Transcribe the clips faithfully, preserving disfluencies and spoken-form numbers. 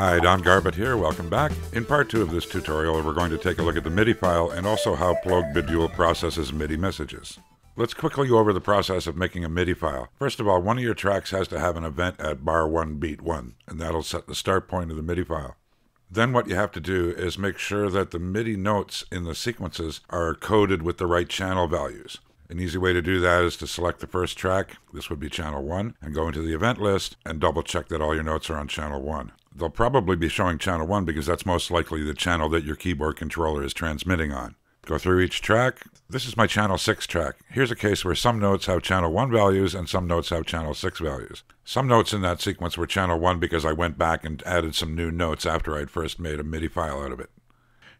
Hi, Don Garbutt here, welcome back. In part two of this tutorial, we're going to take a look at the MIDI file and also how Plogue Bidule processes MIDI messages. Let's quickly go over the process of making a MIDI file. First of all, one of your tracks has to have an event at bar one, beat one, and that'll set the start point of the MIDI file. Then what you have to do is make sure that the MIDI notes in the sequences are coded with the right channel values. An easy way to do that is to select the first track, this would be channel one, and go into the event list and double check that all your notes are on channel one. They'll probably be showing channel one because that's most likely the channel that your keyboard controller is transmitting on. Go through each track. This is my channel six track. Here's a case where some notes have channel one values and some notes have channel six values. Some notes in that sequence were channel one because I went back and added some new notes after I'd first made a MIDI file out of it.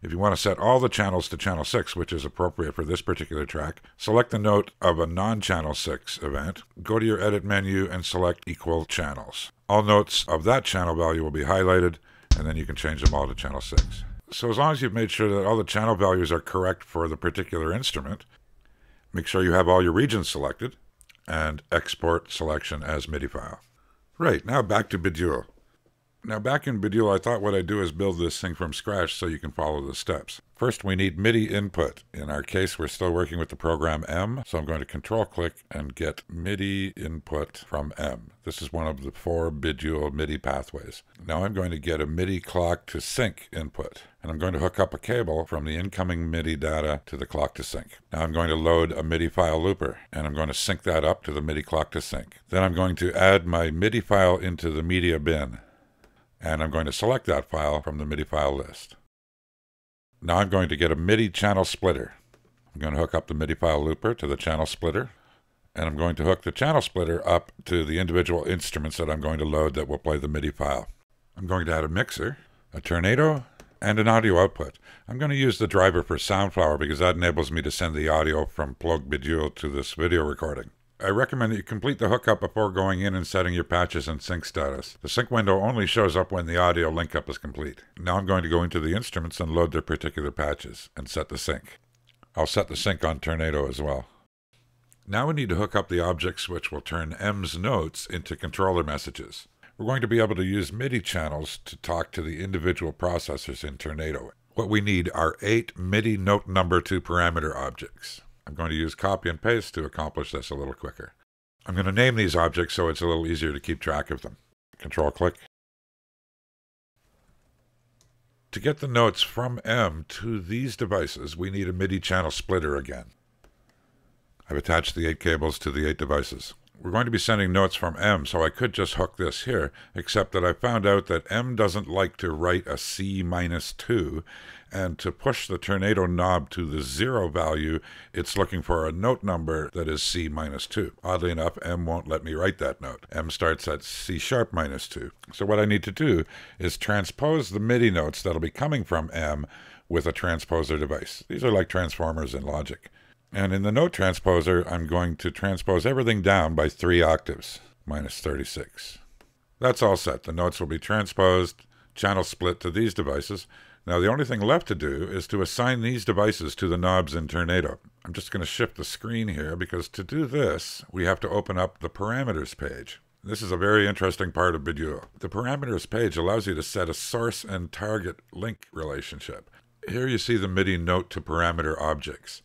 If you want to set all the channels to channel six, which is appropriate for this particular track, select the note of a non-channel six event, go to your edit menu and select equal channels. All notes of that channel value will be highlighted, and then you can change them all to channel six. So as long as you've made sure that all the channel values are correct for the particular instrument, make sure you have all your regions selected, and export selection as MIDI file. Right, now back to Bidule. Now back in Bidule, I thought what I'd do is build this thing from scratch so you can follow the steps. First, we need MIDI input. In our case, we're still working with the program M, so I'm going to control click and get MIDI input from M. This is one of the four Bidule MIDI pathways. Now I'm going to get a MIDI clock to sync input, and I'm going to hook up a cable from the incoming MIDI data to the clock to sync. Now I'm going to load a MIDI file looper, and I'm going to sync that up to the MIDI clock to sync. Then I'm going to add my MIDI file into the media bin, and I'm going to select that file from the MIDI file list. Now I'm going to get a MIDI channel splitter. I'm going to hook up the MIDI file looper to the channel splitter, and I'm going to hook the channel splitter up to the individual instruments that I'm going to load that will play the MIDI file. I'm going to add a mixer, a Turnado, and an audio output. I'm going to use the driver for Soundflower because that enables me to send the audio from Plogue Bidule to this video recording. I recommend that you complete the hookup before going in and setting your patches and sync status. The sync window only shows up when the audio link-up is complete. Now I'm going to go into the instruments and load their particular patches and set the sync. I'll set the sync on Turnado as well. Now we need to hook up the objects which will turn M's notes into controller messages. We're going to be able to use MIDI channels to talk to the individual processors in Turnado. What we need are eight MIDI note number two parameter objects. I'm going to use copy and paste to accomplish this a little quicker. I'm going to name these objects so it's a little easier to keep track of them. Control click. To get the notes from M to these devices, we need a MIDI channel splitter again. I've attached the eight cables to the eight devices. We're going to be sending notes from M, so I could just hook this here, except that I found out that M doesn't like to write a C minus two, and to push the Turnado knob to the zero value, it's looking for a note number that is C minus two. Oddly enough, M won't let me write that note. M starts at C sharp minus two. So what I need to do is transpose the MIDI notes that'll be coming from M with a transposer device. These are like transformers in Logic. And in the note transposer, I'm going to transpose everything down by three octaves, minus thirty-six. That's all set. The notes will be transposed, channel split to these devices. Now the only thing left to do is to assign these devices to the knobs in Turnado. I'm just going to shift the screen here because to do this, we have to open up the parameters page. This is a very interesting part of Bidule. The parameters page allows you to set a source and target link relationship. Here you see the MIDI note to parameter objects.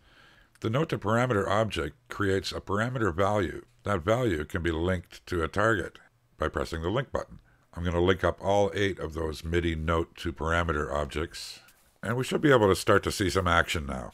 The note to parameter object creates a parameter value. That value can be linked to a target by pressing the link button. I'm going to link up all eight of those MIDI note to parameter objects, and we should be able to start to see some action now.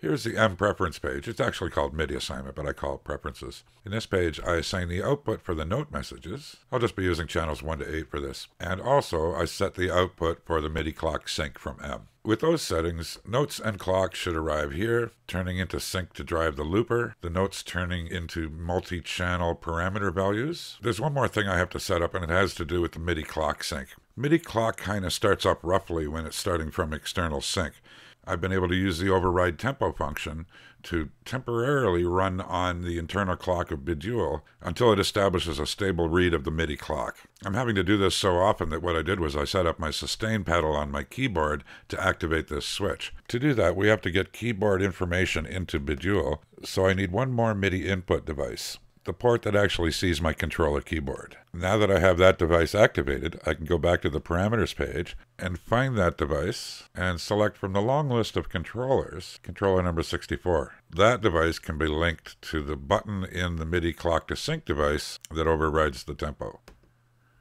Here's the M preference page. It's actually called MIDI assignment, but I call it preferences. In this page, I assign the output for the note messages. I'll just be using channels one to eight for this. And also, I set the output for the MIDI clock sync from M. With those settings, notes and clock should arrive here, turning into sync to drive the looper, the notes turning into multi-channel parameter values. There's one more thing I have to set up, and it has to do with the MIDI clock sync. MIDI clock kind of starts up roughly when it's starting from external sync. I've been able to use the override tempo function to temporarily run on the internal clock of Bidule until it establishes a stable read of the MIDI clock. I'm having to do this so often that what I did was I set up my sustain pedal on my keyboard to activate this switch. To do that, we have to get keyboard information into Bidule, so I need one more MIDI input device. the port that actually sees my controller keyboard. Now that I have that device activated, I can go back to the parameters page and find that device and select from the long list of controllers, controller number sixty-four. That device can be linked to the button in the MIDI clock to sync device that overrides the tempo.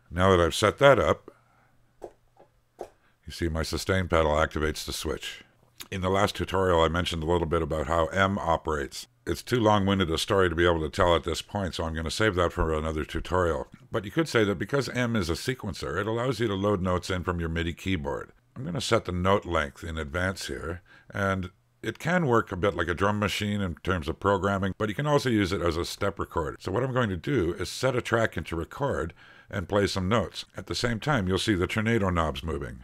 Now that I've set that up, you see my sustain pedal activates the switch. In the last tutorial, I mentioned a little bit about how M operates. It's too long-winded a story to be able to tell at this point, so I'm going to save that for another tutorial. But you could say that because M is a sequencer, it allows you to load notes in from your MIDI keyboard. I'm going to set the note length in advance here, and it can work a bit like a drum machine in terms of programming, but you can also use it as a step recorder. So what I'm going to do is set a track into record and play some notes. At the same time, you'll see the Turnado knobs moving.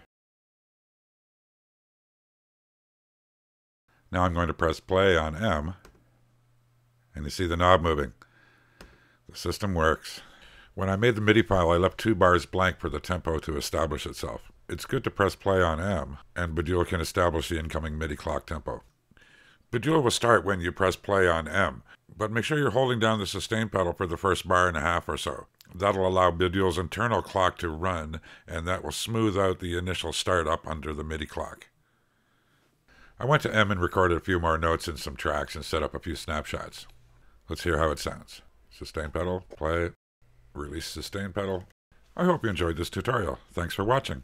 Now I'm going to press play on M, and you see the knob moving. The system works. When I made the MIDI file, I left two bars blank for the tempo to establish itself. It's good to press play on M, and Bidule can establish the incoming MIDI clock tempo. Bidule will start when you press play on M, but make sure you're holding down the sustain pedal for the first bar and a half or so. That'll allow Bidule's internal clock to run, and that will smooth out the initial startup under the MIDI clock. I went to M and recorded a few more notes in some tracks and set up a few snapshots. Let's hear how it sounds. Sustain pedal, play, release sustain pedal. I hope you enjoyed this tutorial. Thanks for watching.